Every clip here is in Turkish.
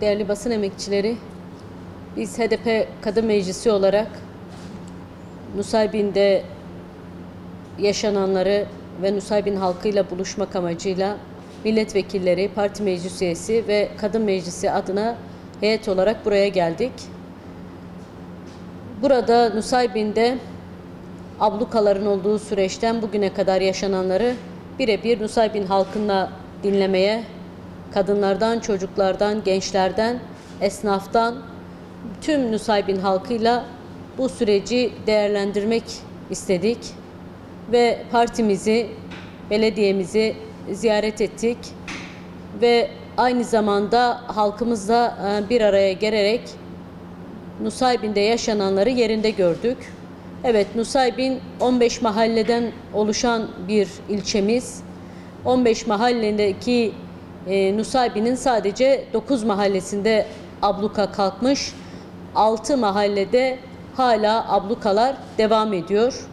değerli basın emekçileri, biz HDP Kadın Meclisi olarak Nusaybin'de yaşananları ve Nusaybin halkıyla buluşmak amacıyla milletvekilleri, parti meclis üyesi ve kadın meclisi adına heyet olarak buraya geldik. Burada Nusaybin'de ablukaların olduğu süreçten bugüne kadar yaşananları birebir Nusaybin halkına dinlemeye, kadınlardan, çocuklardan, gençlerden, esnaftan, tüm Nusaybin halkıyla bu süreci değerlendirmek istedik ve partimizi, belediyemizi ziyaret ettik ve aynı zamanda halkımızla bir araya gelerek Nusaybin'de yaşananları yerinde gördük. Evet, Nusaybin 15 mahalleden oluşan bir ilçemiz. 15 mahalledeki Nusaybin'in sadece 9 mahallesinde abluka kalkmış. 6 mahallede hala ablukalar devam ediyor.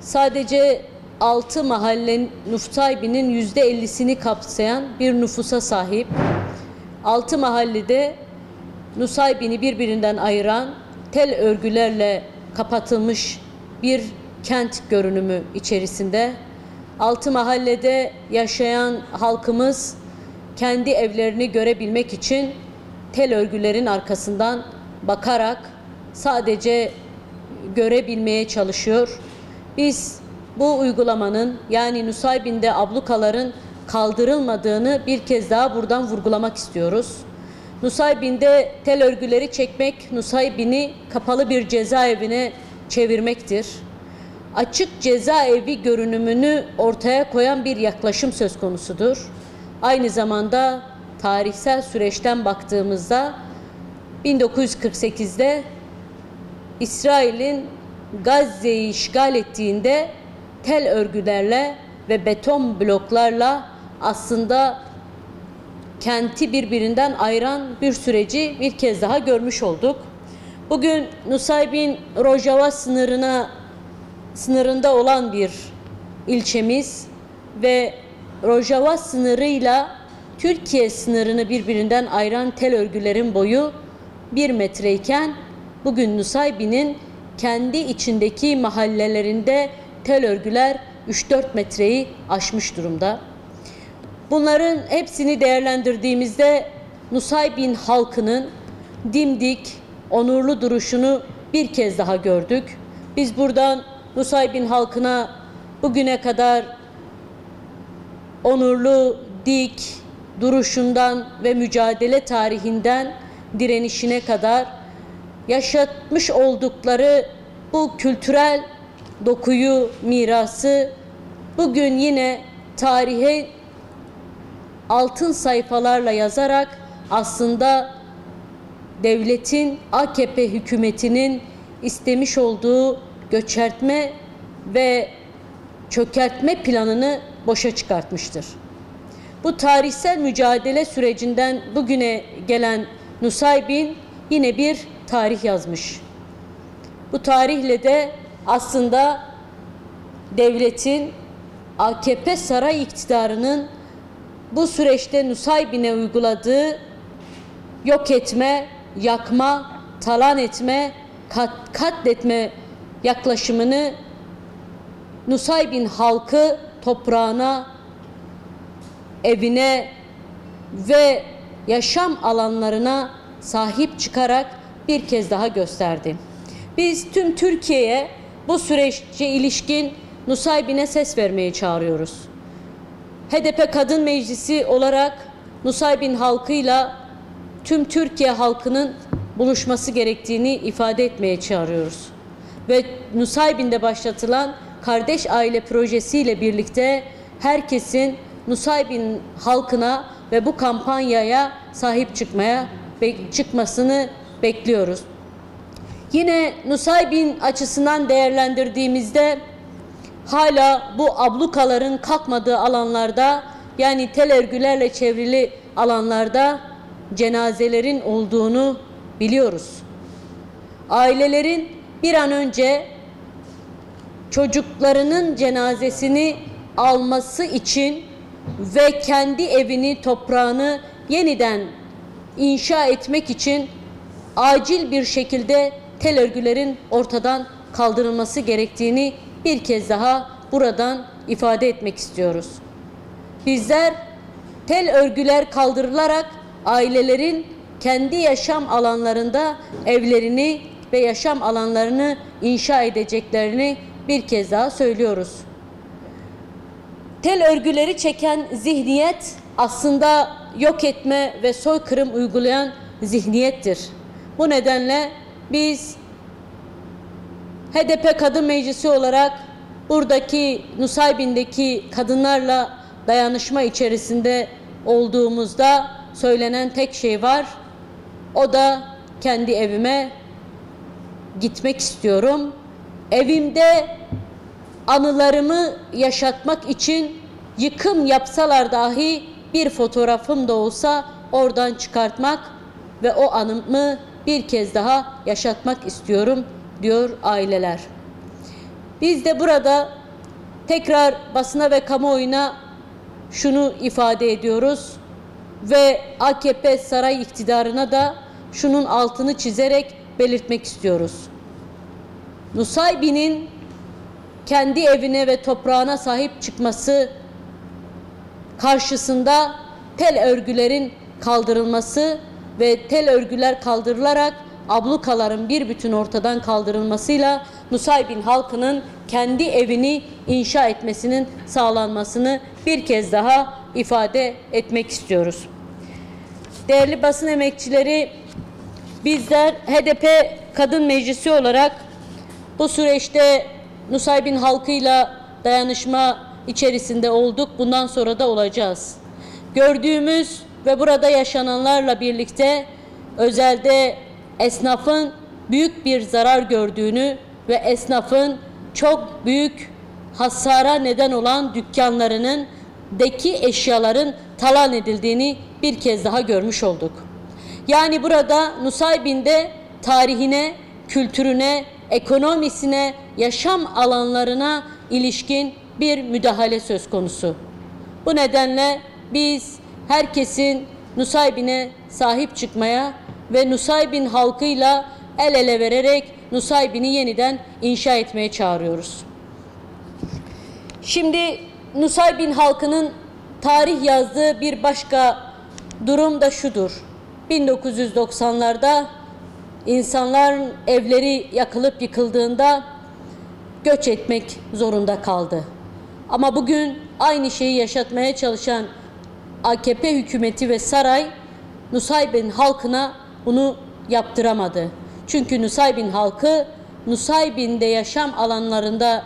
Sadece 6 mahallenin Nusaybin'in %50'sini kapsayan bir nüfusa sahip. 6 mahallede Nusaybin'i birbirinden ayıran tel örgülerle kapatılmış bir kent görünümü içerisinde. 6 mahallede yaşayan halkımız kendi evlerini görebilmek için tel örgülerin arkasından bakarak sadece görebilmeye çalışıyor. Biz bu uygulamanın, yani Nusaybin'de ablukaların kaldırılmadığını bir kez daha buradan vurgulamak istiyoruz. Nusaybin'de tel örgüleri çekmek, Nusaybin'i kapalı bir cezaevine çevirmektir. Açık cezaevi görünümünü ortaya koyan bir yaklaşım söz konusudur. Aynı zamanda tarihsel süreçten baktığımızda 1948'de İsrail'in Gazze'yi işgal ettiğinde tel örgülerle ve beton bloklarla aslında kenti birbirinden ayıran bir süreci bir kez daha görmüş olduk. Bugün Nusaybin Rojava sınırında olan bir ilçemiz ve Rojava sınırıyla Türkiye sınırını birbirinden ayıran tel örgülerin boyu 1 metreyken bugün Nusaybin'in kendi içindeki mahallelerinde tel örgüler 3-4 metreyi aşmış durumda. Bunların hepsini değerlendirdiğimizde Nusaybin halkının dimdik, onurlu duruşunu bir kez daha gördük. Biz buradan Nusaybin halkına bugüne kadar onurlu, dik duruşundan ve mücadele tarihinden direnişine kadar yaşatmış oldukları bu kültürel dokuyu, mirası bugün yine tarihe altın sayfalarla yazarak aslında devletin, AKP hükümetinin istemiş olduğu göçertme ve çökertme planını boşa çıkartmıştır. Bu tarihsel mücadele sürecinden bugüne gelen Nusaybin yine bir tarih yazmış. Bu tarihle de aslında devletin, AKP saray iktidarının bu süreçte Nusaybin'e uyguladığı yok etme, yakma, talan etme, katletme yaklaşımını Nusaybin halkı toprağına, evine ve yaşam alanlarına sahip çıkarak bir kez daha gösterdi. Biz tüm Türkiye'ye bu süreçte ilişkin Nusaybin'e ses vermeye çağırıyoruz. HDP Kadın Meclisi olarak Nusaybin halkıyla tüm Türkiye halkının buluşması gerektiğini ifade etmeye çağırıyoruz. Ve Nusaybin'de başlatılan Kardeş Aile projesiyle birlikte herkesin Nusaybin halkına ve bu kampanyaya sahip çıkmasını bekliyoruz. Yine Nusaybin açısından değerlendirdiğimizde hala bu ablukaların kalkmadığı alanlarda, yani tel örgülerle çevrili alanlarda cenazelerin olduğunu biliyoruz. Ailelerin bir an önce çocuklarının cenazesini alması için ve kendi evini, toprağını yeniden inşa etmek için acil bir şekilde tel örgülerin ortadan kaldırılması gerektiğini bir kez daha buradan ifade etmek istiyoruz. Bizler tel örgüler kaldırılarak ailelerin kendi yaşam alanlarında evlerini ve yaşam alanlarını inşa edeceklerini bir kez daha söylüyoruz. Tel örgüleri çeken zihniyet aslında yok etme ve soykırım uygulayan zihniyettir. Bu nedenle biz HDP Kadın Meclisi olarak buradaki Nusaybin'deki kadınlarla dayanışma içerisinde olduğumuzda söylenen tek şey var. O da kendi evime gitmek istiyorum. Evimde anılarımı yaşatmak için yıkım yapsalar dahi bir fotoğrafım da olsa oradan çıkartmak ve o anımı bir kez daha yaşatmak istiyorum diyor aileler. Biz de burada tekrar basına ve kamuoyuna şunu ifade ediyoruz ve AKP saray iktidarına da şunun altını çizerek belirtmek istiyoruz. Nusaybin'in kendi evine ve toprağına sahip çıkması karşısında tel örgülerin kaldırılması ve tel örgüler kaldırılarak ablukaların bir bütün ortadan kaldırılmasıyla Nusaybin halkının kendi evini inşa etmesinin sağlanmasını bir kez daha ifade etmek istiyoruz. Değerli basın emekçileri, bizler HDP Kadın Meclisi olarak bu süreçte Nusaybin halkıyla dayanışma içerisinde olduk. Bundan sonra da olacağız. Gördüğümüz ve burada yaşananlarla birlikte özelde esnafın büyük bir zarar gördüğünü ve esnafın çok büyük hasara neden olan dükkanlarındaki eşyaların talan edildiğini bir kez daha görmüş olduk. Yani burada Nusaybin'de tarihine, kültürüne, ekonomisine, yaşam alanlarına ilişkin bir müdahale söz konusu. Bu nedenle biz herkesin Nusaybin'e sahip çıkmaya ve Nusaybin halkıyla el ele vererek Nusaybin'i yeniden inşa etmeye çağırıyoruz. Şimdi Nusaybin halkının tarih yazdığı bir başka durum da şudur. 1990'larda insanların evleri yakılıp yıkıldığında göç etmek zorunda kaldı. Ama bugün aynı şeyi yaşatmaya çalışan AKP hükümeti ve saray Nusaybin halkına bunu yaptıramadı. Çünkü Nusaybin halkı Nusaybin'de yaşam alanlarında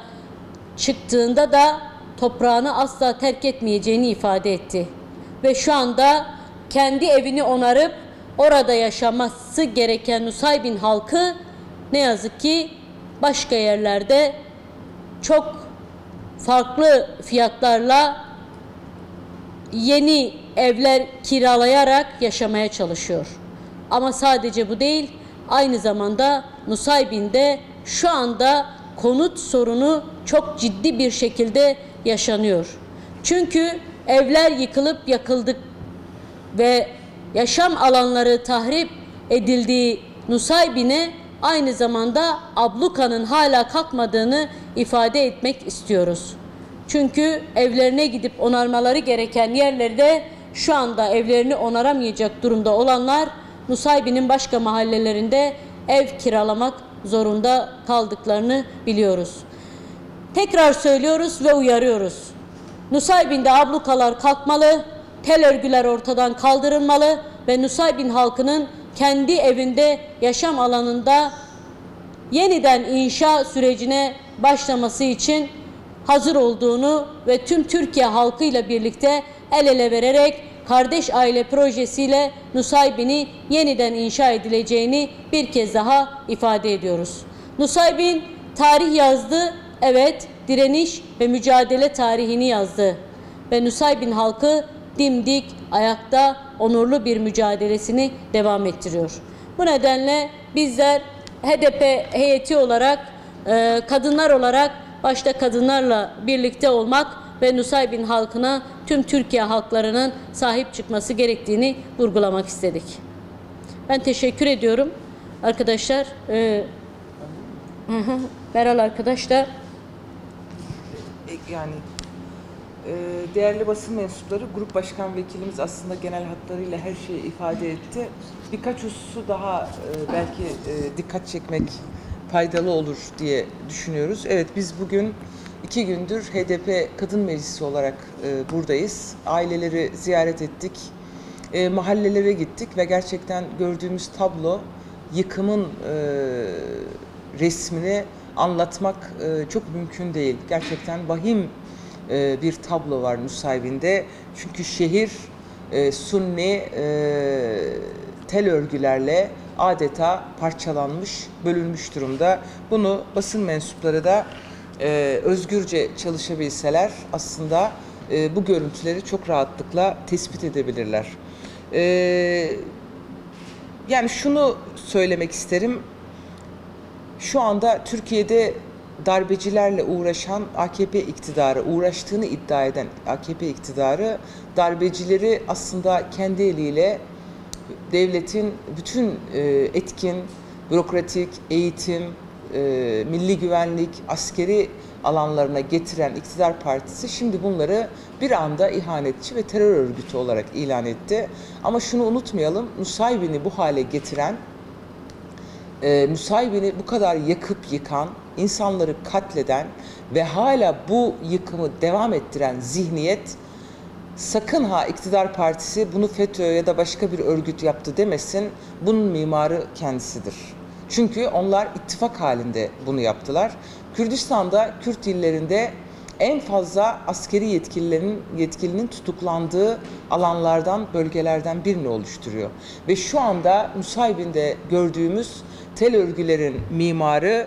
çıktığında da toprağını asla terk etmeyeceğini ifade etti. Ve şu anda kendi evini onarıp orada yaşaması gereken Nusaybin halkı ne yazık ki başka yerlerde çok farklı fiyatlarla yeni evler kiralayarak yaşamaya çalışıyor. Ama sadece bu değil, aynı zamanda Nusaybin'de şu anda konut sorunu çok ciddi bir şekilde yaşanıyor. Çünkü evler yıkılıp yakıldık ve yaşam alanları tahrip edildiği Nusaybin'e aynı zamanda ablukanın hala kalkmadığını ifade etmek istiyoruz. Çünkü evlerine gidip onarmaları gereken yerlerde şu anda evlerini onaramayacak durumda olanlar Nusaybin'in başka mahallelerinde ev kiralamak zorunda kaldıklarını biliyoruz. Tekrar söylüyoruz ve uyarıyoruz. Nusaybin'de ablukalar kalkmalı, tel örgüler ortadan kaldırılmalı ve Nusaybin halkının kendi evinde yaşam alanında yeniden inşa sürecine başlaması için hazır olduğunu ve tüm Türkiye halkıyla birlikte el ele vererek Kardeş Aile projesiyle Nusaybin'i yeniden inşa edileceğini bir kez daha ifade ediyoruz. Nusaybin tarih yazdı, evet, direniş ve mücadele tarihini yazdı. Ve Nusaybin halkı dimdik, ayakta onurlu bir mücadelesini devam ettiriyor. Bu nedenle bizler HDP heyeti olarak, kadınlar olarak, başta kadınlarla birlikte olmak ve Nusaybin halkına tüm Türkiye halklarının sahip çıkması gerektiğini vurgulamak istedik. Ben teşekkür ediyorum arkadaşlar. Meral arkadaş da yani değerli basın mensupları, grup başkan vekilimiz aslında genel hatlarıyla her şeyi ifade etti. Birkaç hususu daha belki dikkat çekmek faydalı olur diye düşünüyoruz. Evet, biz bugün 2 gündür HDP Kadın Meclisi olarak buradayız. Aileleri ziyaret ettik, mahallelere gittik ve gerçekten gördüğümüz tablo, yıkımın resmini anlatmak çok mümkün değil. Gerçekten vahim bir tablo var Nusaybin'de. Çünkü şehir Sunni tel örgülerle adeta parçalanmış, bölünmüş durumda. Bunu basın mensupları da özgürce çalışabilseler aslında bu görüntüleri çok rahatlıkla tespit edebilirler. Yani şunu söylemek isterim. Şu anda Türkiye'de darbecilerle uğraşan AKP iktidarı, uğraştığını iddia eden AKP iktidarı, darbecileri aslında kendi eliyle devletin bütün etkin, bürokratik, eğitim, milli güvenlik, askeri alanlarına getiren iktidar partisi şimdi bunları bir anda ihanetçi ve terör örgütü olarak ilan etti. Ama şunu unutmayalım, Nusaybin'i bu hale getiren, Nusaybin'i bu kadar yakıp yıkan, insanları katleden ve hala bu yıkımı devam ettiren zihniyet, sakın ha iktidar partisi bunu FETÖ ya da başka bir örgüt yaptı demesin, bunun mimarı kendisidir. Çünkü onlar ittifak halinde bunu yaptılar. Kürdistan'da, Kürt illerinde en fazla askeri yetkilinin tutuklandığı alanlardan, bölgelerden birini oluşturuyor. Ve şu anda Nusaybin'de gördüğümüz tel örgülerin mimarı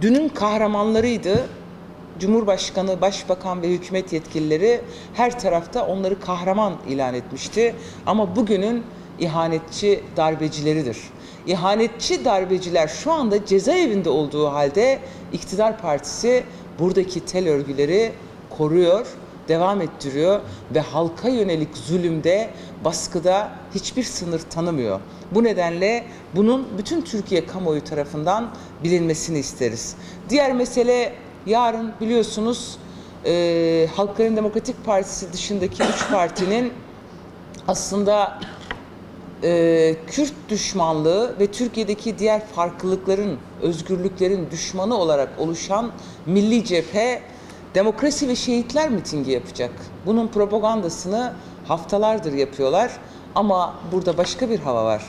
dünün kahramanlarıydı. Cumhurbaşkanı, Başbakan ve hükümet yetkilileri her tarafta onları kahraman ilan etmişti. Ama bugünün ihanetçi darbecileridir. İhanetçi darbeciler şu anda cezaevinde olduğu halde iktidar partisi buradaki tel örgüleri koruyor, devam ettiriyor ve halka yönelik zulümde, baskıda hiçbir sınır tanımıyor. Bu nedenle bunun bütün Türkiye kamuoyu tarafından bilinmesini isteriz. Diğer mesele, yarın biliyorsunuz Halkların Demokratik Partisi dışındaki 3 partinin aslında Kürt düşmanlığı ve Türkiye'deki diğer farklılıkların, özgürlüklerin düşmanı olarak oluşan Milli Cephe Demokrasi ve Şehitler mitingi yapacak. Bunun propagandasını haftalardır yapıyorlar ama burada başka bir hava var.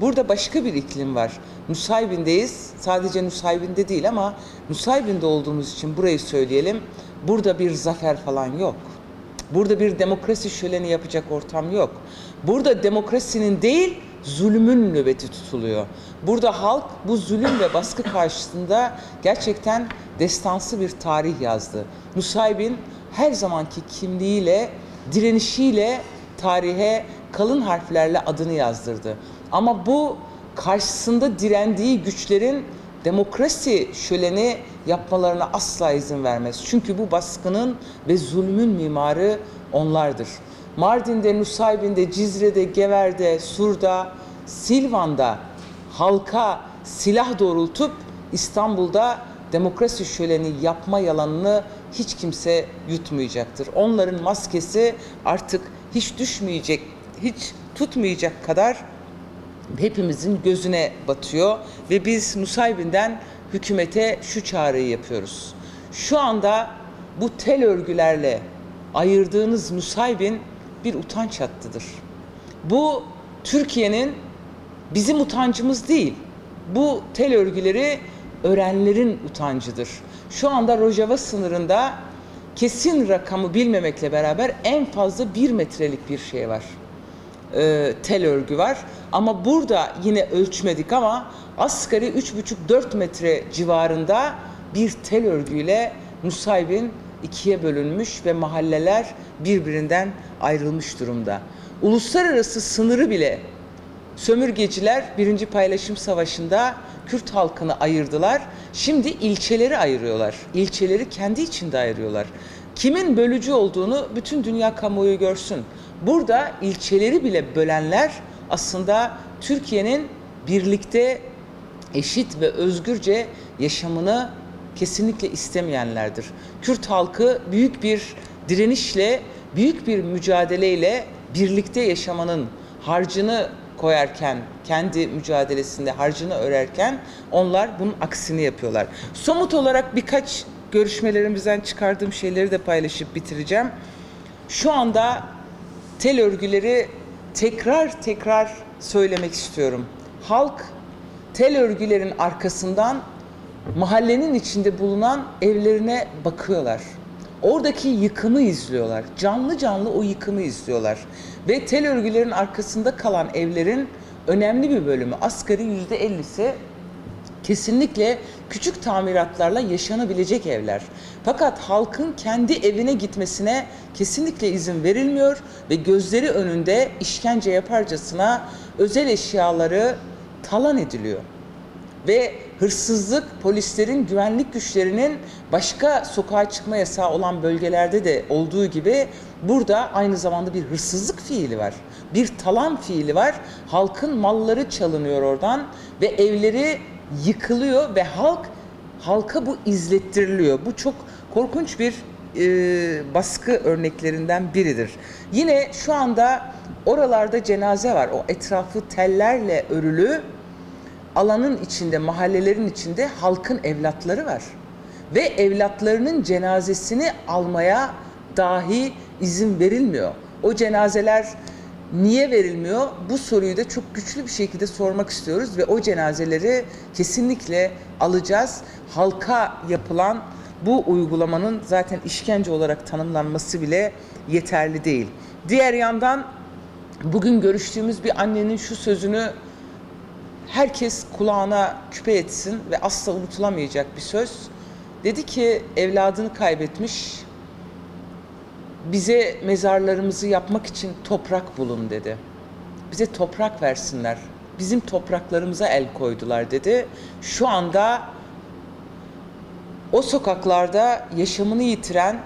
Burada başka bir iklim var. Nusaybin'deyiz. Sadece Nusaybin'de değil ama Nusaybin'de olduğumuz için burayı söyleyelim. Burada bir zafer falan yok. Burada bir demokrasi şöleni yapacak ortam yok. Burada demokrasinin değil, zulmün nöbeti tutuluyor. Burada halk bu zulüm ve baskı karşısında gerçekten destansı bir tarih yazdı. Nusaybin her zamanki kimliğiyle, direnişiyle tarihe kalın harflerle adını yazdırdı. Ama bu karşısında direndiği güçlerin demokrasi şöleni yapmalarına asla izin vermez. Çünkü bu baskının ve zulmün mimarı onlardır. Mardin'de, Nusaybin'de, Cizre'de, Gever'de, Sur'da, Silvan'da halka silah doğrultup İstanbul'da demokrasi şöleni yapma yalanını hiç kimse yutmayacaktır. Onların maskesi artık hiç düşmeyecek, hiç tutmayacak kadar hepimizin gözüne batıyor ve biz Nusaybin'den hükümete şu çağrıyı yapıyoruz. Şu anda bu tel örgülerle ayırdığınız Nusaybin bir utanç hattıdır. Bu Türkiye'nin, bizim utancımız değil. Bu tel örgüleri öğrenlerin utancıdır. Şu anda Rojava sınırında kesin rakamı bilmemekle beraber en fazla 1 metrelik bir şey var. Tel örgü var. Ama burada yine ölçmedik ama asgari 3,5-4 metre civarında bir tel örgüyle Nusaybin 2'ye bölünmüş ve mahalleler birbirinden ayrılmış durumda. Uluslararası sınırı bile sömürgeciler 1. Paylaşım Savaşı'nda Kürt halkını ayırdılar. Şimdi ilçeleri ayırıyorlar. İlçeleri kendi içinde ayırıyorlar. Kimin bölücü olduğunu bütün dünya kamuoyu görsün. Burada ilçeleri bile bölenler aslında Türkiye'nin birlikte eşit ve özgürce yaşamını kesinlikle istemeyenlerdir. Kürt halkı büyük bir direnişle, büyük bir mücadeleyle birlikte yaşamanın harcını koyarken, kendi mücadelesinde harcını örerken onlar bunun aksini yapıyorlar. Somut olarak birkaç görüşmelerimizden çıkardığım şeyleri de paylaşıp bitireceğim. Şu anda tel örgüleri tekrar söylemek istiyorum. Halk tel örgülerin arkasından mahallenin içinde bulunan evlerine bakıyorlar. Oradaki yıkımı izliyorlar. Canlı canlı o yıkımı izliyorlar. Ve tel örgülerin arkasında kalan evlerin önemli bir bölümü, asgari %50'si kesinlikle küçük tamiratlarla yaşanabilecek evler. Fakat halkın kendi evine gitmesine kesinlikle izin verilmiyor ve gözleri önünde işkence yaparcasına özel eşyaları talan ediliyor. Ve hırsızlık polislerin, güvenlik güçlerinin başka sokağa çıkma yasağı olan bölgelerde de olduğu gibi burada aynı zamanda bir hırsızlık fiili var. Bir talan fiili var. Halkın malları çalınıyor oradan ve evleri yıkılıyor ve halka bu izlettiriliyor. Bu çok korkunç bir baskı örneklerinden biridir. Yine şu anda oralarda cenaze var. O etrafı tellerle örülü alanın içinde, mahallelerin içinde halkın evlatları var. Ve evlatlarının cenazesini almaya dahi izin verilmiyor. O cenazeler niye verilmiyor? Bu soruyu da çok güçlü bir şekilde sormak istiyoruz ve o cenazeleri kesinlikle alacağız. Halka yapılan bu uygulamanın zaten işkence olarak tanımlanması bile yeterli değil. Diğer yandan bugün görüştüğümüz bir annenin şu sözünü herkes kulağına küpe etsin ve asla unutulamayacak bir söz. Dedi ki, evladını kaybetmiş, bize mezarlarımızı yapmak için toprak bulun dedi. Bize toprak versinler. Bizim topraklarımıza el koydular dedi. Şu anda o sokaklarda yaşamını yitiren,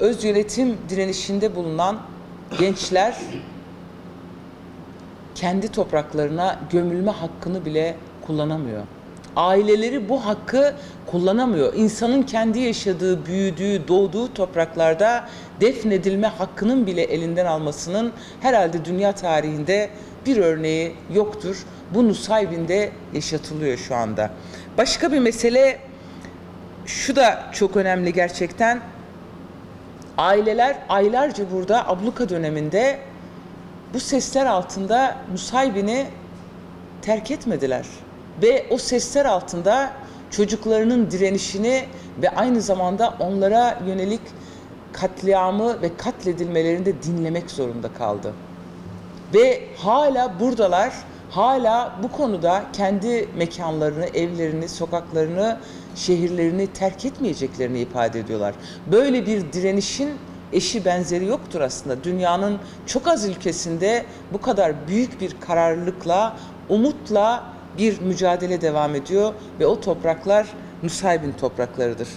öz yönetim direnişinde bulunan gençler kendi topraklarına gömülme hakkını bile kullanamıyor. Aileleri bu hakkı kullanamıyor. İnsanın kendi yaşadığı, büyüdüğü, doğduğu topraklarda defnedilme hakkının bile elinden almasının herhalde dünya tarihinde bir örneği yoktur. Bu Nusaybin'de yaşatılıyor şu anda. Başka bir mesele, şu da çok önemli gerçekten. Aileler aylarca burada abluka döneminde bu sesler altında Nusaybin'i terk etmediler. Ve o sesler altında çocuklarının direnişini ve aynı zamanda onlara yönelik katliamı ve katledilmelerini de dinlemek zorunda kaldı. Ve hala buradalar, hala bu konuda kendi mekanlarını, evlerini, sokaklarını, şehirlerini terk etmeyeceklerini ifade ediyorlar. Böyle bir direnişin eşi benzeri yoktur aslında. Dünyanın çok az ülkesinde bu kadar büyük bir kararlılıkla, umutla bir mücadele devam ediyor ve o topraklar Nusaybin topraklarıdır.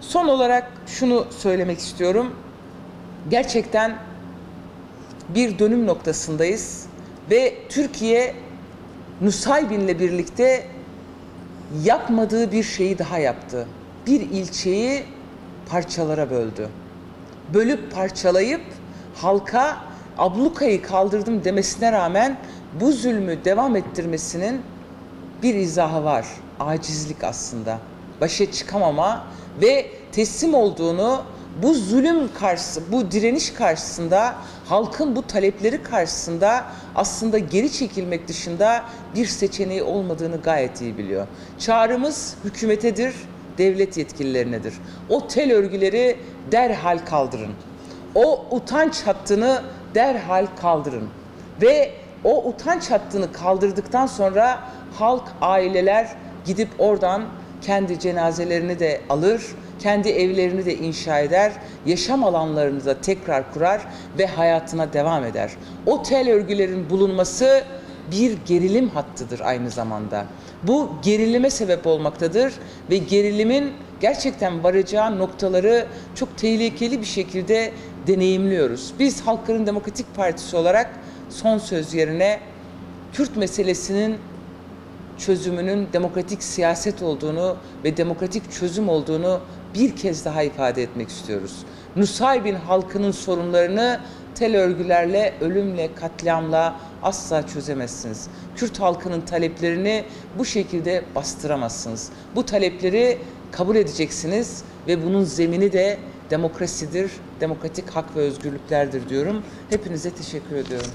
Son olarak şunu söylemek istiyorum. Gerçekten bir dönüm noktasındayız ve Türkiye Nusaybin'le birlikte yapmadığı bir şeyi daha yaptı. Bir ilçeyi parçalara böldü. Bölüp parçalayıp halka ablukayı kaldırdım demesine rağmen bu zulmü devam ettirmesinin bir izahı var. Acizlik aslında. Başa çıkamama ve teslim olduğunu, bu zulüm karşısında, bu direniş karşısında, halkın bu talepleri karşısında aslında geri çekilmek dışında bir seçeneği olmadığını gayet iyi biliyor. Çağrımız hükümetedir, devlet yetkililerinedir. O tel örgüleri derhal kaldırın. O utanç hattını derhal kaldırın. Ve o utanç hattını kaldırdıktan sonra halk, aileler gidip oradan kendi cenazelerini de alır, kendi evlerini de inşa eder, yaşam alanlarını da tekrar kurar ve hayatına devam eder. O tel örgülerin bulunması bir gerilim hattıdır aynı zamanda. Bu gerilime sebep olmaktadır ve gerilimin gerçekten varacağı noktaları çok tehlikeli bir şekilde deneyimliyoruz. Biz Halkların Demokratik Partisi olarak son söz yerine Kürt meselesinin çözümünün demokratik siyaset olduğunu ve demokratik çözüm olduğunu bir kez daha ifade etmek istiyoruz. Nusaybin halkının sorunlarını tel örgülerle, ölümle, katliamla asla çözemezsiniz. Kürt halkının taleplerini bu şekilde bastıramazsınız. Bu talepleri kabul edeceksiniz ve bunun zemini de demokrasidir, demokratik hak ve özgürlüklerdir diyorum. Hepinize teşekkür ediyorum.